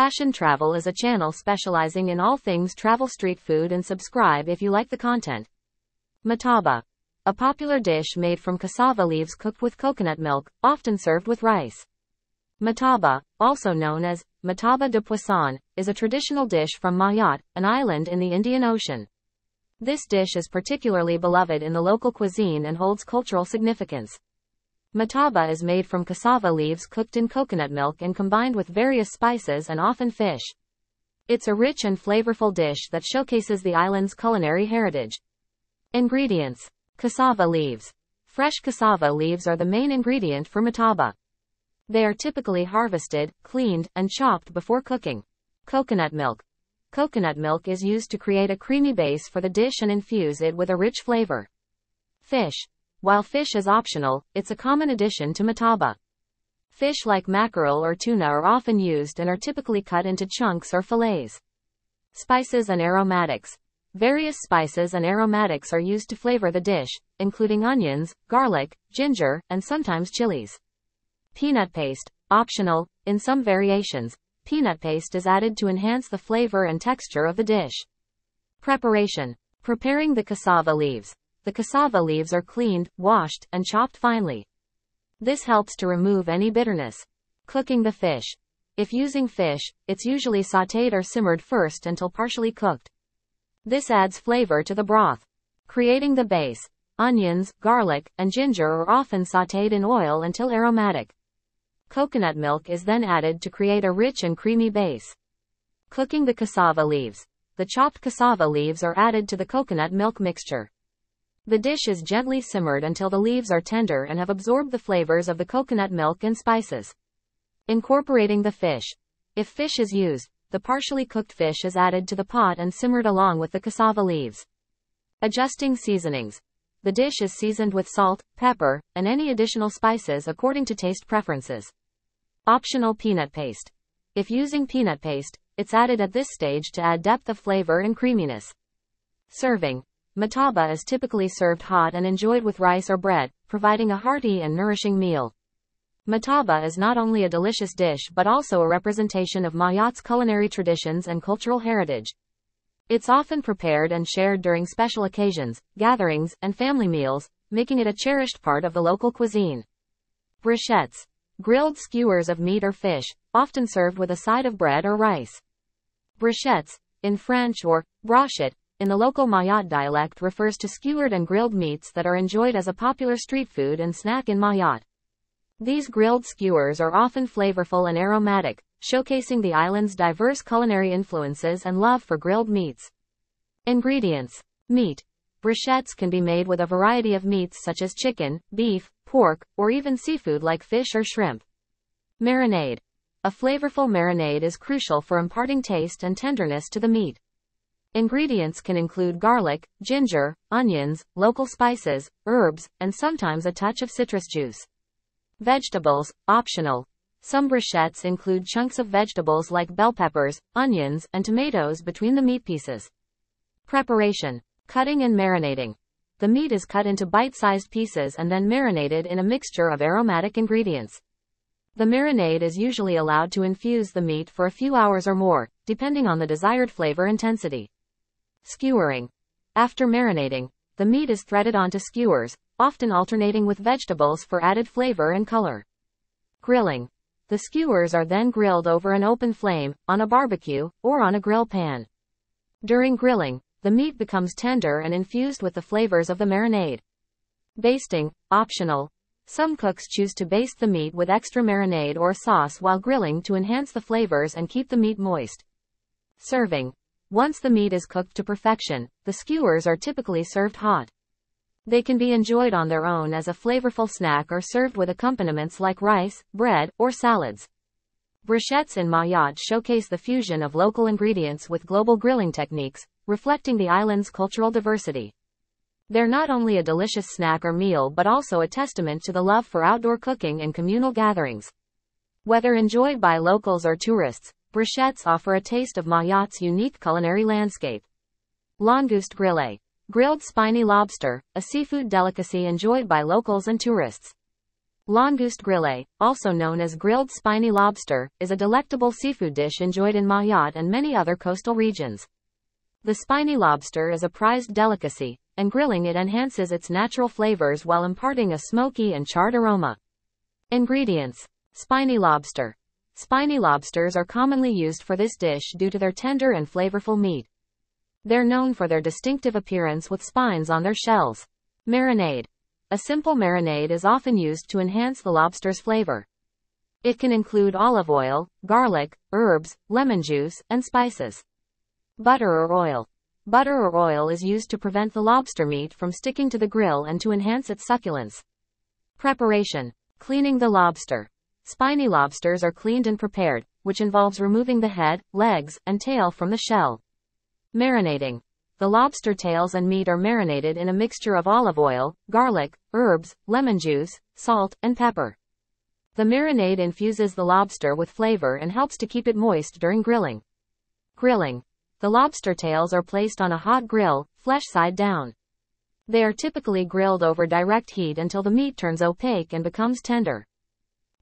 Passion Travel is a channel specializing in all things travel street food, and subscribe if you like the content. Mataba, a popular dish made from cassava leaves cooked with coconut milk, often served with rice. Mataba, also known as Mataba de Poisson, is a traditional dish from Mayotte, an island in the Indian Ocean. This dish is particularly beloved in the local cuisine and holds cultural significance. Mataba is made from cassava leaves cooked in coconut milk and combined with various spices and often fish. It's a rich and flavorful dish that showcases the island's culinary heritage. Ingredients: cassava leaves. Fresh cassava leaves are the main ingredient for mataba. They are typically harvested, cleaned, and chopped before cooking. Coconut milk. Coconut milk is used to create a creamy base for the dish and infuse it with a rich flavor. Fish. While fish is optional, it's a common addition to mataba. Fish like mackerel or tuna are often used and are typically cut into chunks or fillets. Spices and aromatics. Various spices and aromatics are used to flavor the dish, including onions, garlic, ginger, and sometimes chilies. Peanut paste. Optional, in some variations, peanut paste is added to enhance the flavor and texture of the dish. Preparation. Preparing the cassava leaves. The cassava leaves are cleaned, washed, and chopped finely. This helps to remove any bitterness. Cooking the fish. If using fish, it's usually sautéed or simmered first until partially cooked. This adds flavor to the broth. Creating the base. Onions, garlic, and ginger are often sautéed in oil until aromatic. Coconut milk is then added to create a rich and creamy base. Cooking the cassava leaves. The chopped cassava leaves are added to the coconut milk mixture. The dish is gently simmered until the leaves are tender and have absorbed the flavors of the coconut milk and spices. Incorporating the fish. If fish is used, the partially cooked fish is added to the pot and simmered along with the cassava leaves. Adjusting seasonings. The dish is seasoned with salt, pepper, and any additional spices according to taste preferences. Optional peanut paste. If using peanut paste, it's added at this stage to add depth of flavor and creaminess. Serving. Mataba is typically served hot and enjoyed with rice or bread, providing a hearty and nourishing meal. Mataba is not only a delicious dish but also a representation of Mayotte's culinary traditions and cultural heritage. It's often prepared and shared during special occasions, gatherings, and family meals, making it a cherished part of the local cuisine. Brochettes. Grilled skewers of meat or fish, often served with a side of bread or rice. Brochettes, in French or brochette, in the local Mayotte dialect, refers to skewered and grilled meats that are enjoyed as a popular street food and snack in Mayotte. These grilled skewers are often flavorful and aromatic, showcasing the island's diverse culinary influences and love for grilled meats. Ingredients. Meat. Brochettes can be made with a variety of meats such as chicken, beef, pork, or even seafood like fish or shrimp. Marinade. A flavorful marinade is crucial for imparting taste and tenderness to the meat. Ingredients can include garlic, ginger, onions, local spices, herbs, and sometimes a touch of citrus juice. Vegetables, optional. Some brochettes include chunks of vegetables like bell peppers, onions, and tomatoes between the meat pieces. Preparation. Cutting and marinating. The meat is cut into bite-sized pieces and then marinated in a mixture of aromatic ingredients. The marinade is usually allowed to infuse the meat for a few hours or more, depending on the desired flavor intensity. Skewering. After marinating, the meat is threaded onto skewers, often alternating with vegetables for added flavor and color. Grilling. The skewers are then grilled over an open flame, on a barbecue, or on a grill pan. During grilling, the meat becomes tender and infused with the flavors of the marinade. Basting, optional. Some cooks choose to baste the meat with extra marinade or sauce while grilling to enhance the flavors and keep the meat moist. Serving. Once the meat is cooked to perfection, the skewers are typically served hot. They can be enjoyed on their own as a flavorful snack or served with accompaniments like rice, bread, or salads. Brochettes in Mayotte showcase the fusion of local ingredients with global grilling techniques, reflecting the island's cultural diversity. They're not only a delicious snack or meal but also a testament to the love for outdoor cooking and communal gatherings. Whether enjoyed by locals or tourists, brochettes offer a taste of Mayotte's unique culinary landscape. Langouste grillée. Grilled spiny lobster, a seafood delicacy enjoyed by locals and tourists. Langouste grillée, also known as grilled spiny lobster, is a delectable seafood dish enjoyed in Mayotte and many other coastal regions. The spiny lobster is a prized delicacy, and grilling it enhances its natural flavors while imparting a smoky and charred aroma. Ingredients: Spiny lobster. Spiny lobsters are commonly used for this dish due to their tender and flavorful meat. They're known for their distinctive appearance with spines on their shells. Marinade. A simple marinade is often used to enhance the lobster's flavor. It can include olive oil, garlic, herbs, lemon juice, and spices. Butter or oil. Butter or oil is used to prevent the lobster meat from sticking to the grill and to enhance its succulence. Preparation. Cleaning the lobster. Spiny lobsters are cleaned and prepared, which involves removing the head, legs, and tail from the shell. Marinating. The lobster tails and meat are marinated in a mixture of olive oil, garlic, herbs, lemon juice, salt, and pepper. The marinade infuses the lobster with flavor and helps to keep it moist during grilling. Grilling. The lobster tails are placed on a hot grill, flesh side down. They are typically grilled over direct heat until the meat turns opaque and becomes tender.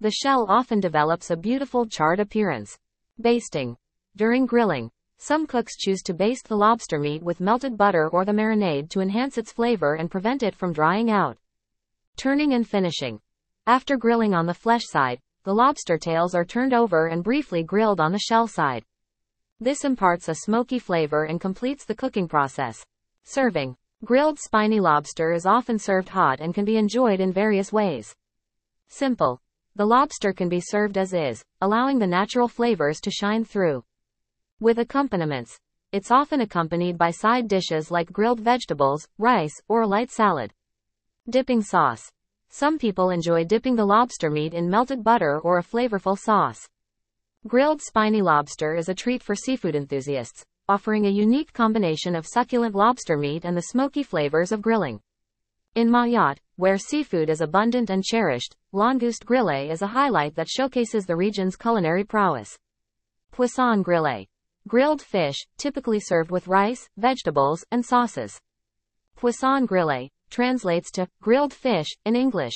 The shell often develops a beautiful charred appearance. Basting. During grilling, some cooks choose to baste the lobster meat with melted butter or the marinade to enhance its flavor and prevent it from drying out. Turning and finishing. After grilling on the flesh side, the lobster tails are turned over and briefly grilled on the shell side. This imparts a smoky flavor and completes the cooking process. Serving. Grilled spiny lobster is often served hot and can be enjoyed in various ways. Simple. The lobster can be served as is, allowing the natural flavors to shine through. With accompaniments, it's often accompanied by side dishes like grilled vegetables, rice, or light salad. Dipping sauce. Some people enjoy dipping the lobster meat in melted butter or a flavorful sauce. Grilled spiny lobster is a treat for seafood enthusiasts, offering a unique combination of succulent lobster meat and the smoky flavors of grilling. In Mayotte, where seafood is abundant and cherished, langouste grillée is a highlight that showcases the region's culinary prowess. Poisson grillée. Grilled fish, typically served with rice, vegetables, and sauces. Poisson grillé translates to grilled fish in English.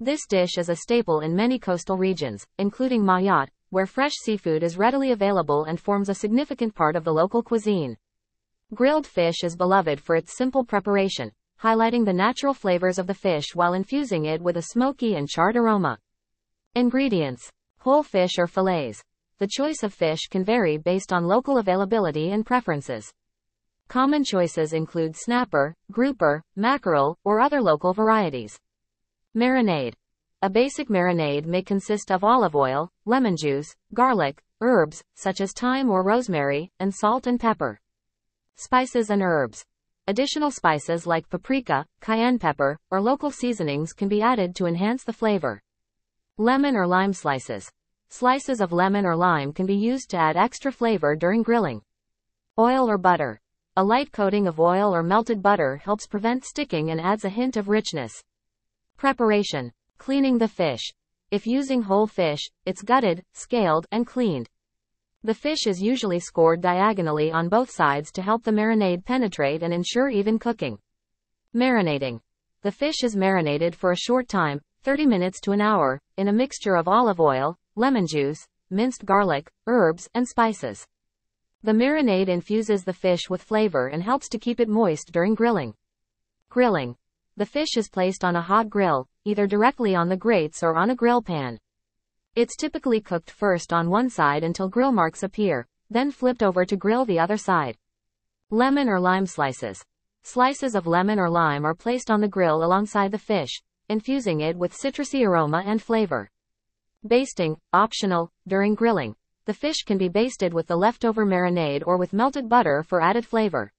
This dish is a staple in many coastal regions, including Mayotte, where fresh seafood is readily available and forms a significant part of the local cuisine. Grilled fish is beloved for its simple preparation, highlighting the natural flavors of the fish while infusing it with a smoky and charred aroma. Ingredients: whole fish or fillets. The choice of fish can vary based on local availability and preferences. Common choices include snapper, grouper, mackerel, or other local varieties. Marinade. A basic marinade may consist of olive oil, lemon juice, garlic, herbs, such as thyme or rosemary, and salt and pepper. Spices and herbs. Additional spices like paprika, cayenne pepper, or local seasonings can be added to enhance the flavor. Lemon or lime slices. Slices of lemon or lime can be used to add extra flavor during grilling. Oil or butter. A light coating of oil or melted butter helps prevent sticking and adds a hint of richness. Preparation. Cleaning the fish. If using whole fish, it's gutted, scaled, and cleaned. The fish is usually scored diagonally on both sides to help the marinade penetrate and ensure even cooking. Marinating. The fish is marinated for a short time, 30 minutes to an hour, in a mixture of olive oil, lemon juice, minced garlic, herbs, and spices. The marinade infuses the fish with flavor and helps to keep it moist during grilling. Grilling. The fish is placed on a hot grill, either directly on the grates or on a grill pan. It's typically cooked first on one side until grill marks appear, then flipped over to grill the other side. Lemon or lime slices. Slices of lemon or lime are placed on the grill alongside the fish, infusing it with citrusy aroma and flavor. Basting, optional, during grilling. The fish can be basted with the leftover marinade or with melted butter for added flavor.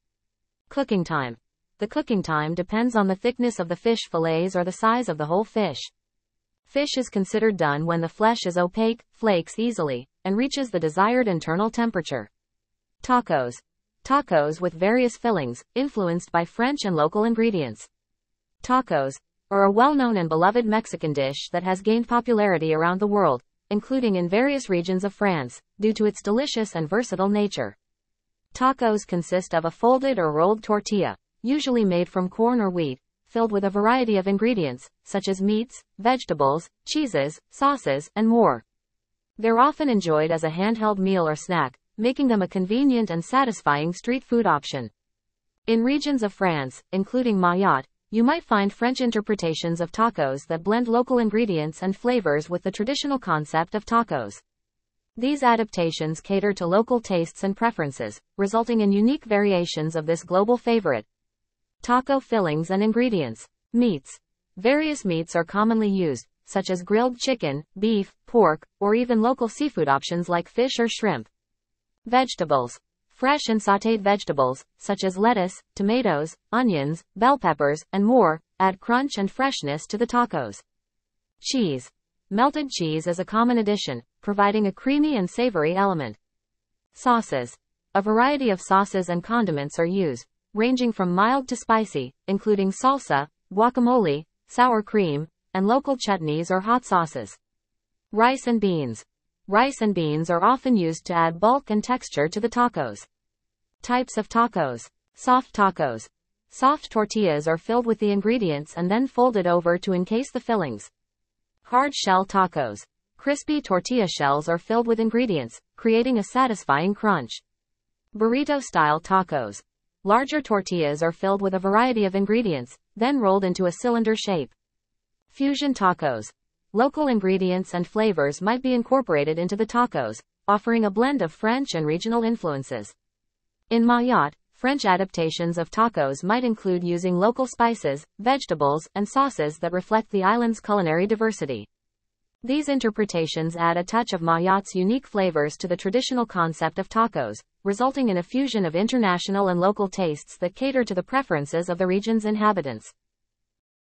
Cooking time. The cooking time depends on the thickness of the fish fillets or the size of the whole fish. Fish is considered done when the flesh is opaque, flakes easily, and reaches the desired internal temperature. Tacos. Tacos with various fillings, influenced by French and local ingredients. Tacos are a well-known and beloved Mexican dish that has gained popularity around the world, including in various regions of France, due to its delicious and versatile nature. Tacos consist of a folded or rolled tortilla, usually made from corn or wheat, filled with a variety of ingredients, such as meats, vegetables, cheeses, sauces, and more. They're often enjoyed as a handheld meal or snack, making them a convenient and satisfying street food option. In regions of France, including Mayotte, you might find French interpretations of tacos that blend local ingredients and flavors with the traditional concept of tacos. These adaptations cater to local tastes and preferences, resulting in unique variations of this global favorite. Taco fillings and ingredients. Meats. Various meats are commonly used, such as grilled chicken, beef, pork, or even local seafood options like fish or shrimp. Vegetables. Fresh and sautéed vegetables, such as lettuce, tomatoes, onions, bell peppers, and more, add crunch and freshness to the tacos. Cheese. Melted cheese is a common addition, providing a creamy and savory element. Sauces. A variety of sauces and condiments are used, ranging from mild to spicy, including salsa, guacamole, sour cream, and local chutneys or hot sauces. Rice and beans. Rice and beans are often used to add bulk and texture to the tacos. Types of tacos. Soft tacos. Soft tortillas are filled with the ingredients and then folded over to encase the fillings. Hard shell tacos. Crispy tortilla shells are filled with ingredients, creating a satisfying crunch. Burrito-style tacos. Larger tortillas are filled with a variety of ingredients, then rolled into a cylinder shape. Fusion tacos. Local ingredients and flavors might be incorporated into the tacos, offering a blend of French and regional influences. In Mayotte, French adaptations of tacos might include using local spices, vegetables, and sauces that reflect the island's culinary diversity. These interpretations add a touch of Mayotte's unique flavors to the traditional concept of tacos, resulting in a fusion of international and local tastes that cater to the preferences of the region's inhabitants.